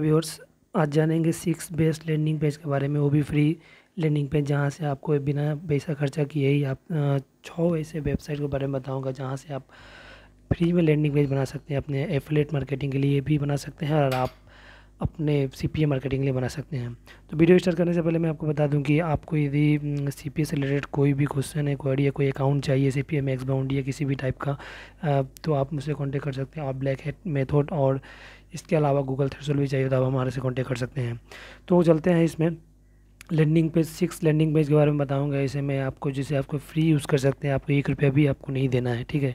Viewers, आज जानेंगे 6 best landing page के बारे में, वो भी फ्री लैंडिंग पेज, जहाँ से आपको बिना पैसा खर्चा किए ही आप 6 ऐसे वेबसाइट के बारे में बताऊंगा जहाँ से आप फ्री में लैंडिंग पेज बना सकते हैं। अपने एफिलिएट मार्केटिंग के लिए भी बना सकते हैं और आप अपने सीपीए मार्केटिंग के लिए बना सकते हैं। तो वीडियो स्टार्ट करने से पहले मैं आपको बता दूं कि आपको यदि सीपीए से रिलेटेड कोई भी क्वेश्चन है, क्वेरी है, कोई अकाउंट चाहिए सीपीए मैक्सबाउंटी या किसी भी टाइप का, तो आप मुझसे कांटेक्ट कर सकते हैं। आप ब्लैक हैट मेथड और इसके अलावा गूगल थ्रेशोल्ड भी चाहिए तो आप हमारे से कॉन्टेक्ट कर सकते हैं। तो चलते हैं, इसमें लैंडिंग पेज 6 लैंडिंग पेज के बारे में बताऊंगा। इसे मैं आपको, जिसे आपको फ्री यूज़ कर सकते हैं, आपको 1 रुपया भी आपको नहीं देना है, ठीक है।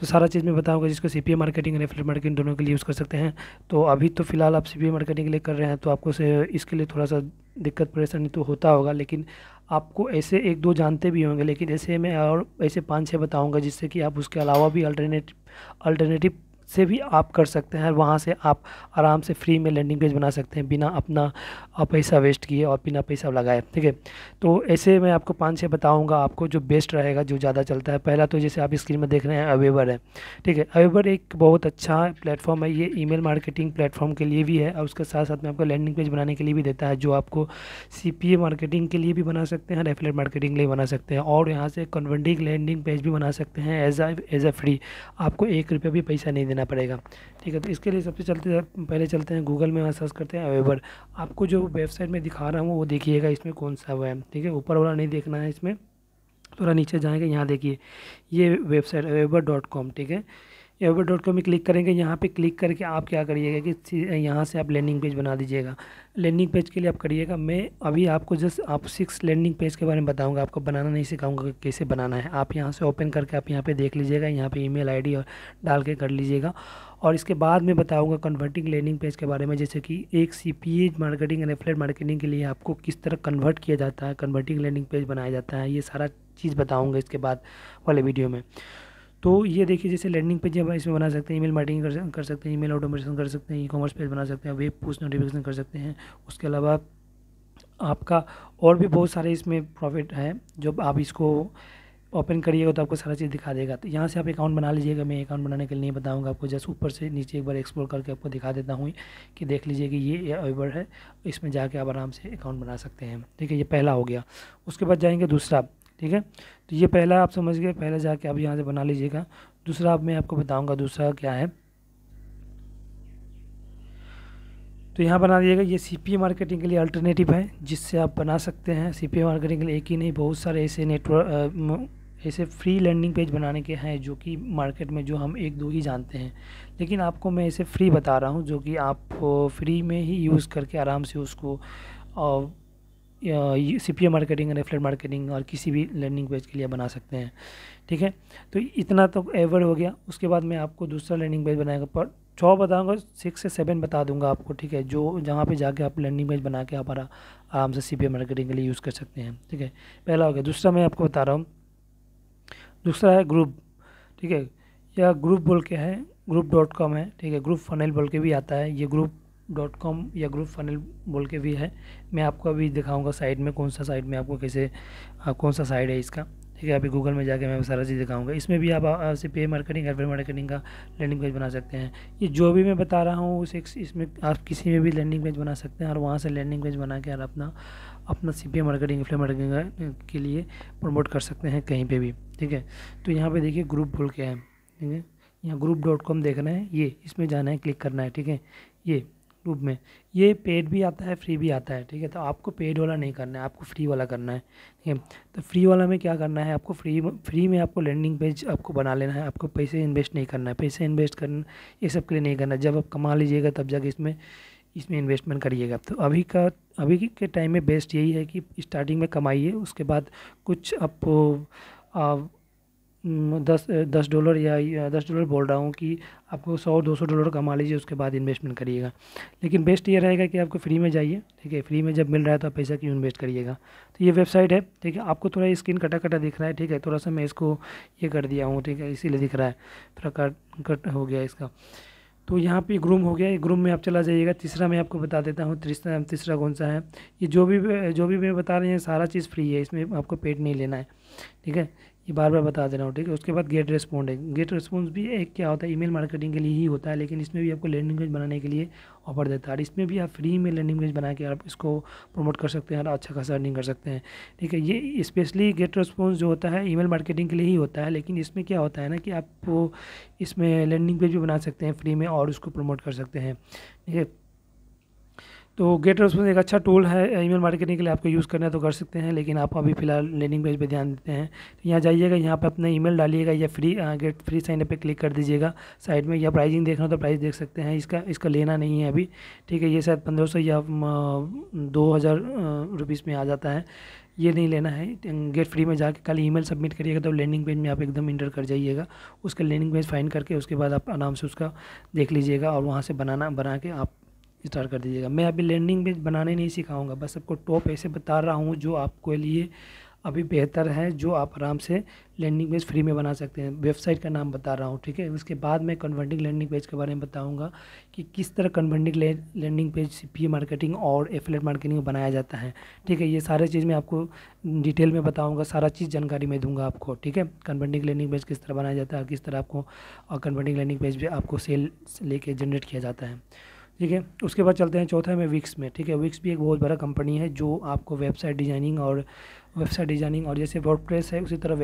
तो सारा चीज़ मैं बताऊंगा जिसको सीपीए मार्केटिंग और एफिलिएट मार्केटिंग दोनों के लिए यूज़ कर सकते हैं। तो अभी तो फिलहाल आप सीपीए मार्केटिंग के लिए कर रहे हैं तो आपको इसके लिए थोड़ा सा दिक्कत परेशानी तो होता होगा, लेकिन आपको ऐसे 1-2 जानते भी होंगे, लेकिन ऐसे मैं और ऐसे 5-6 बताऊँगा जिससे कि आप उसके अलावा भी अल्टरनेटिव से भी आप कर सकते हैं। वहाँ से आप आराम से फ्री में लैंडिंग पेज बना सकते हैं बिना अपना पैसा वेस्ट किए और बिना पैसा लगाए, ठीक है। तो ऐसे मैं आपको 5-6 बताऊंगा, आपको जो बेस्ट रहेगा, जो ज़्यादा चलता है। पहला तो जैसे आप स्क्रीन में देख रहे हैं अवेबर है, ठीक है। अवेबर एक बहुत अच्छा प्लेटफॉर्म है, ये ईमेल मार्केटिंग प्लेटफॉर्म के लिए भी है और उसके साथ साथ में आपको लैंडिंग पेज बनाने के लिए भी देता है, जो आपको सीपीए मार्केटिंग के लिए भी बना सकते हैं, एफिलिएट मार्केटिंग के लिए बना सकते हैं और यहाँ से कन्वर्टिंग लैंडिंग पेज भी बना सकते हैं एज अ फ्री। आपको 1 रुपया भी पैसा नहीं देना पड़ेगा, ठीक है। तो इसके लिए सबसे पहले चलते हैं गूगल में, वहाँ सर्च करते हैं अवेबर। आपको जो वेबसाइट में दिखा रहा हूँ वो देखिएगा, इसमें कौन सा हुआ है, ठीक है। ऊपर वाला नहीं देखना है, इसमें थोड़ा नीचे जाएंगे, यहाँ देखिए ये वेबसाइट aweber.com, ठीक है। aweber.com में क्लिक करेंगे, यहाँ पे क्लिक करके आप क्या करिएगा कि यहाँ से आप लैंडिंग पेज बना दीजिएगा। लैंडिंग पेज के लिए आप करिएगा, मैं अभी आपको जस्ट आप 6 लैंडिंग पेज के बारे में बताऊंगा, आपको बनाना नहीं सिखाऊंगा कि कैसे बनाना है। आप यहाँ से ओपन करके आप यहाँ पे देख लीजिएगा, यहाँ पे ईमेल आईडी और डाल के कर लीजिएगा और इसके बाद में बताऊंगा कन्वर्टिंग लैंडिंग पेज के बारे में, जैसे कि एक CPA marketing and affiliate marketing के लिए आपको किस तरह कन्वर्ट किया जाता है, कन्वर्टिंग लैंडिंग पेज बनाया जाता है, ये सारा चीज़ बताऊँगा इसके बाद वाले वीडियो में। तो ये देखिए, जैसे लैंडिंग पेज हम इसमें बना सकते हैं, ईमेल मार्केटिंग कर सकते हैं, ईमेल ऑटोमेशन कर सकते हैं, ई कॉमर्स पेज बना सकते हैं, वेब पुश नोटिफिकेशन कर सकते हैं। उसके अलावा आपका और भी बहुत सारे इसमें प्रॉफिट है, जब आप इसको ओपन करिएगा तो आपको सारा चीज़ दिखा देगा। तो यहाँ से आप अकाउंट बना लीजिएगा, मैं अकाउंट बनाने के लिए नहीं बताऊँगा, आपको जस्ट ऊपर से नीचे एक बार एक्सप्लोर करके आपको दिखा देता हूँ कि देख लीजिए कि ये अवेबर है, इसमें जाके आप आराम से अकाउंट बना सकते हैं, ठीक है। ये पहला हो गया, उसके बाद जाएंगे दूसरा, ठीक है। तो ये पहला आप समझ गए, पहला जाके आप यहाँ से बना लीजिएगा। दूसरा मैं आपको बताऊंगा दूसरा क्या है। तो यहाँ बना दीजिएगा, ये सीपीए मार्केटिंग के लिए अल्टरनेटिव है जिससे आप बना सकते हैं। सीपीए मार्केटिंग के लिए एक ही नहीं, बहुत सारे ऐसे ऐसे फ्री लैंडिंग पेज बनाने के हैं जो कि मार्केट में जो हम 1-2 ही जानते हैं, लेकिन आपको मैं ऐसे फ्री बता रहा हूँ जो कि आप फ्री में ही यूज़ करके आराम से उसको सीपीए मार्केटिंग और एफिलिएट मार्केटिंग और किसी भी लैंडिंग पेज के लिए बना सकते हैं, ठीक है। तो इतना तो एवर हो गया। उसके बाद मैं आपको दूसरा लैंडिंग पेज बनाएगा, पर 6 बताऊंगा, 6 से 7 बता दूंगा आपको, ठीक है। जो जहाँ पे जाके आप लैंडिंग पेज बना के आप आराम से सीपीए मार्केटिंग के लिए यूज़ कर सकते हैं, ठीक है। पहला हो गया। दूसरा मैं आपको बता रहा हूँ, दूसरा है ग्रूव, ठीक है, या ग्रूव बोल के है, groove.com है, ठीक है। GrooveFunnels बोल के भी आता है, ये groove.com या GrooveFunnels बोल के भी है। मैं आपको अभी दिखाऊंगा साइट में कौन सा साइट में आपको कैसे कौन सा साइट है इसका, ठीक है। अभी गूगल में जाके मैं सारा चीज़ दिखाऊंगा। इसमें भी आप सीपीए मार्केटिंग एफिलिएट मार्केटिंग का लैंडिंग पेज बना सकते हैं। ये जो भी मैं बता रहा हूँ इसमें आप किसी में भी लैंडिंग पेज बना सकते हैं और वहाँ से लैंडिंग पेज बना के और अपना सीपीए मार्केटिंग एफिलिएट मार्केटिंग के लिए प्रमोट कर सकते हैं कहीं पर भी, ठीक है। तो यहाँ पर देखिए ग्रूव बोल के है, ठीक है। यहाँ groove.com देखना है, ये इसमें जाना है, क्लिक करना है, ठीक है। ये ग्रूप में ये पेड भी आता है, फ्री भी आता है, ठीक है। तो आपको पेड वाला नहीं करना है, आपको फ्री वाला करना है, ठीक है। तो फ्री वाला में क्या करना है, आपको फ्री में आपको लैंडिंग पेज आपको बना लेना है, आपको पैसे इन्वेस्ट नहीं करना है, पैसे इन्वेस्ट करना ये सब के लिए नहीं करना है। जब आप कमा लीजिएगा तब जाके इसमें इन्वेस्टमेंट करिएगा। तो अभी के टाइम में बेस्ट यही है कि स्टार्टिंग में कमाइए, उसके बाद कुछ आप $10 या $10 बोल रहा हूँ कि आपको $100-200 कमा लीजिए, उसके बाद इन्वेस्टमेंट करिएगा। लेकिन बेस्ट ये रहेगा कि आपको फ्री में जाइए, ठीक है। फ्री में जब मिल रहा है तो आप पैसा क्यों इन्वेस्ट करिएगा। तो ये वेबसाइट है, ठीक है। आपको थोड़ा स्क्रीन कटा दिख रहा है, ठीक है, थोड़ा सा मैं इसको ये कर दिया हूँ, ठीक है, इसीलिए दिख रहा है, थोड़ा कट हो गया इसका। तो यहाँ पे ग्रूम हो गया, ग्रूम में आप चला जाइएगा। तीसरा मैं आपको बता देता हूँ, तीसरा कौन सा है। ये जो भी मैं बता रहे हैं सारा चीज़ फ्री है, इसमें आपको पेड नहीं लेना है, ठीक है। ये बार बार बता दे रहा हूँ, ठीक है। उसके बाद गेट रिस्पॉन्स है, गेट रिस्पॉन्स भी एक क्या होता है, ईमेल मार्केटिंग के लिए ही होता है, लेकिन इसमें भी आपको लैंडिंग पेज बनाने के लिए ऑफर देता है और इसमें भी आप फ्री में लैंडिंग पेज बना के आप इसको प्रमोट कर सकते हैं और अच्छा खासा अर्निंग कर सकते हैं, ठीक है। ये स्पेशली गेट रिस्पॉन्स जो होता है ईमेल मार्केटिंग के लिए ही होता है, लेकिन इसमें क्या होता है ना कि आप इसमें लैंडिंग पेज भी बना सकते हैं फ्री में और उसको प्रमोट कर सकते हैं, ठीक है। तो गेट रेस्पॉन्स एक अच्छा टूल है ईमेल मार्केटिंग के लिए, आपको यूज़ करना है तो कर सकते हैं, लेकिन आप अभी फ़िलहाल लैंडिंग पेज पे ध्यान देते हैं। तो यहाँ जाइएगा, यहाँ पे अपना ईमेल डालिएगा या free get free sign up पे क्लिक कर दीजिएगा साइड में, या प्राइसिंग देखना हो तो प्राइस देख सकते हैं, इसका लेना नहीं है अभी, ठीक है। ये शायद 1500 या 2000 रुपीज़ में आ जाता है, ये नहीं लेना है। गेट फ्री में जाके खाली ईमेल सबमिट करिएगा, तो लैंडिंग पेज में आप एकदम इंटर कर जाइएगा, उसका लैंडिंग पेज फाइंड करके उसके बाद आप आराम से उसका देख लीजिएगा और वहाँ से बना के आप स्टार्ट कर दीजिएगा। मैं अभी लैंडिंग पेज बनाने नहीं सिखाऊंगा, बस आपको टॉप ऐसे बता रहा हूँ जो आपके लिए अभी बेहतर है, जो आप आराम से लैंडिंग पेज फ्री में बना सकते हैं। वेबसाइट का नाम बता रहा हूँ, ठीक है। उसके बाद मैं कन्वर्टिंग लैंडिंग पेज के बारे में बताऊँगा कि किस तरह converting landing page CPA marketing और एफिलिएट मार्केटिंग में बनाया जाता है, ठीक है। ये सारे चीज़ मैं आपको डिटेल में बताऊँगा, सारा चीज़ जानकारी मैं दूँगा आपको, ठीक है। कन्वर्टिंग लैंडिंग पेज किस तरह बनाया जाता है, किस तरह आपको कन्वर्टिंग लैंडिंग पेज पर आपको सेल लेके जनरेट किया जाता है, ठीक है। उसके बाद चलते हैं चौथा में विक्स में, ठीक है। विक्स भी एक बहुत बड़ा कंपनी है जो आपको वेबसाइट डिज़ाइनिंग और जैसे वर्डप्रेस है उसी तरह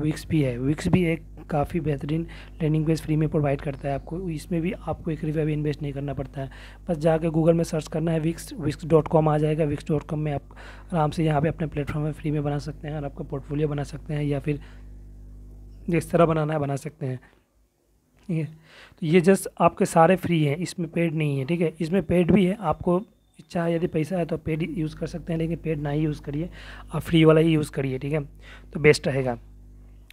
विक्स भी है। विक्स भी एक काफ़ी बेहतरीन लैंडिंग पेज फ्री में प्रोवाइड करता है आपको, इसमें भी आपको एक रुपया भी इन्वेस्ट नहीं करना पड़ता है, बस जाकर गूगल में सर्च करना है Wix.com आ जाएगा। Wix.com में आप आराम से यहाँ पर अपने प्लेटफॉर्म में फ्री में बना सकते हैं और आपका पोर्टफोलियो बना सकते हैं या फिर जिस तरह बनाना है बना सकते हैं, ठीक है। तो ये जस्ट आपके सारे फ्री हैं, इसमें पेड नहीं है, ठीक है। इसमें पेड भी है, आपको इच्छा है यदि पैसा है तो पेड यूज़ कर सकते हैं, लेकिन पेड ना ही यूज़ करिए, आप फ्री वाला ही यूज़ करिए, ठीक है, तो बेस्ट रहेगा।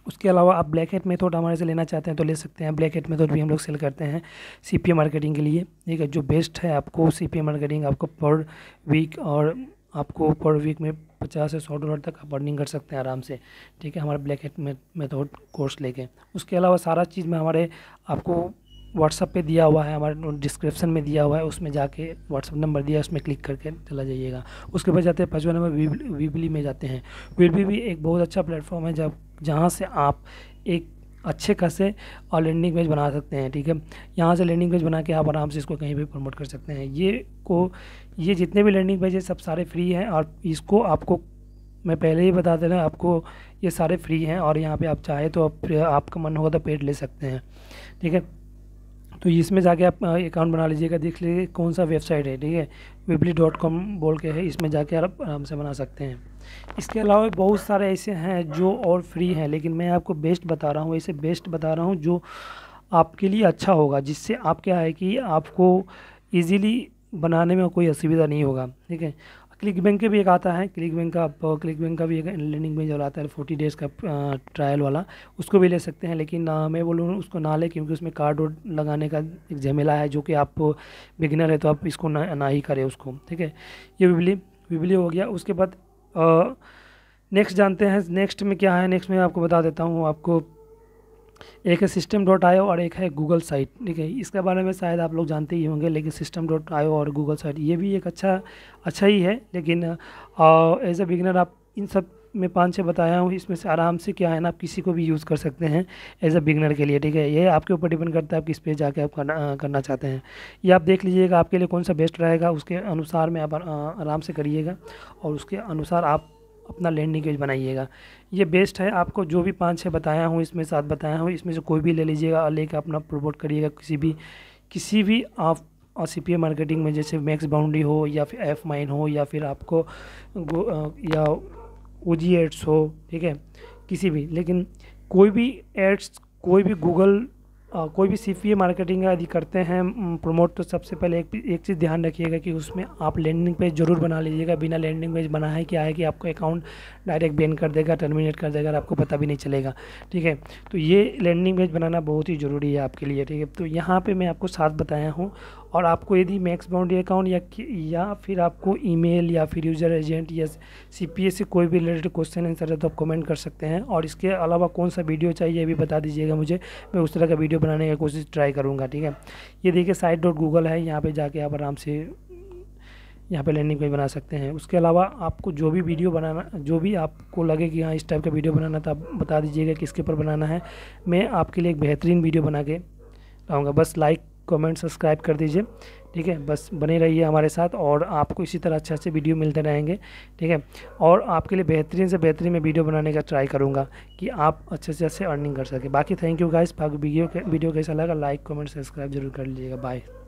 उसके अलावा आप ब्लैक हेट मेथड हमारे से लेना चाहते हैं तो ले सकते हैं, ब्लैक हेट मेथड भी हम लोग सेल करते हैं सीपीए मार्केटिंग के लिए, ठीक है, जो बेस्ट है। आपको सीपीए मार्केटिंग आपको पर वीक में 50 से 100 डॉलर तक आप अर्निंग कर सकते हैं आराम से, ठीक है, हमारा ब्लैक हेट मेथड कोर्स लेके। उसके अलावा सारा चीज़ में हमारे आपको व्हाट्सअप पे दिया हुआ है, हमारे डिस्क्रिप्शन में दिया हुआ है, उसमें जाके व्हाट्सअप नंबर दिया है उसमें क्लिक करके चला जाइएगा। उसके बाद जाते हैं 5वां नंबर वीबली में जाते हैं। वीबली भी एक बहुत अच्छा प्लेटफॉर्म है जहाँ से आप एक अच्छे खासे और लैंडिंग पेज बना सकते हैं, ठीक है। यहाँ से लैंडिंग पेज बना के आप आराम से इसको कहीं भी प्रमोट कर सकते हैं। ये जितने भी लैंडिंग पेज है सब सारे फ्री हैं और इसको आपको मैं पहले ही बता दे रहा हूँ, आपको ये सारे फ्री हैं और यहाँ पे आप चाहे तो आपका मन हो तो पेड ले सकते हैं, ठीक है। तो इसमें जाके आप अकाउंट बना लीजिएगा, देख लीजिए कौन सा वेबसाइट है, ठीक है, Weebly.com बोल के है, इसमें जाके आप आराम से बना सकते हैं। इसके अलावा बहुत सारे ऐसे हैं जो और फ्री हैं, लेकिन मैं आपको बेस्ट बता रहा हूँ, ऐसे बेस्ट बता रहा हूँ जो आपके लिए अच्छा होगा, जिससे आप क्या है कि आपको ईज़िली बनाने में कोई असुविधा नहीं होगा, ठीक है। क्लिक बैंक के भी एक आता है, क्लिक बैंक का भी एक लैंडिंग पेज वाला आता है 40 डेज़ का ट्रायल वाला, उसको भी ले सकते हैं, लेकिन मैं बोलूँ उसको ना ले, क्योंकि उसमें कार्ड वोड लगाने का एक झमेला है, जो कि आप बिगिनर है तो आप इसको ना ही करें उसको, ठीक है। ये वीबली हो गया। उसके बाद नेक्स्ट जानते हैं, नेक्स्ट में क्या है। नेक्स्ट में आपको बता देता हूँ, आपको एक है system.io और एक है गूगल साइट, ठीक है। इसके बारे में शायद आप लोग जानते ही होंगे, लेकिन system.io और गूगल साइट ये भी एक अच्छा ही है, लेकिन एज ए बिगिनर आप इन सब में 5-6 बताया हूँ, इसमें से आराम से क्या है ना आप किसी को भी यूज़ कर सकते हैं एज ए बिगिनर के लिए, ठीक है। ये आपके ऊपर डिपेंड करता है आप किस पे जाके आप करना चाहते हैं। ये आप देख लीजिएगा आपके लिए कौन सा बेस्ट रहेगा, उसके अनुसार में आप आराम से करिएगा और उसके अनुसार आप अपना लैंडिंग पेज बनाइएगा। ये बेस्ट है, आपको जो भी 5-6 बताया हूँ, इसमें 7 बताया हूँ, इसमें से कोई भी ले लीजिएगा और लेकर अपना प्रमोट करिएगा किसी भी आप सीपीए मार्केटिंग में, जैसे MaxBounty हो या फिर affmine हो या फिर आपको या ओजी एड्स हो, ठीक है, किसी भी, लेकिन कोई भी एड्स कोई भी सीपीए मार्केटिंग यदि करते हैं प्रमोट, तो सबसे पहले एक चीज़ ध्यान रखिएगा कि उसमें आप लैंडिंग पेज ज़रूर बना लीजिएगा। बिना लैंडिंग पेज बनाए क्या है कि आपको अकाउंट डायरेक्ट बैन कर देगा, टर्मिनेट कर देगा और आपको पता भी नहीं चलेगा, ठीक है। तो ये लैंडिंग पेज बनाना बहुत ही ज़रूरी है आपके लिए, ठीक है। तो यहाँ पर मैं आपको 7 बताया हूँ और आपको यदि MaxBounty अकाउंट या फिर आपको ईमेल या फिर यूज़र एजेंट या सीपीए से कोई भी रिलेटेड क्वेश्चन आंसर है तो आप कमेंट कर सकते हैं। और इसके अलावा कौन सा वीडियो चाहिए ये भी बता दीजिएगा मुझे, मैं उस तरह का वीडियो बनाने की कोशिश ट्राई करूँगा, ठीक है। ये देखिए site.google है, यहाँ पे जाके आप आराम से यहाँ पे लैंडिंग पेज बना सकते हैं। उसके अलावा आपको जो भी वीडियो बनाना, जो भी आपको लगे कि हाँ इस टाइप का वीडियो बनाना, तो आप बता दीजिएगा कि इसके ऊपर बनाना है, मैं आपके लिए एक बेहतरीन वीडियो बना के लाऊँगा। बस लाइक कमेंट सब्सक्राइब कर दीजिए, ठीक है। बस बने रहिए हमारे साथ और आपको इसी तरह अच्छे अच्छे वीडियो मिलते रहेंगे, ठीक है। और आपके लिए बेहतरीन से बेहतरीन मैं वीडियो बनाने का ट्राई करूँगा कि आप अच्छे से अच्छे अर्निंग कर सके। बाकी थैंक यू गाइस, वीडियो कैसा लगा लाइक कमेंट सब्सक्राइब जरूर कर लीजिएगा। बाय।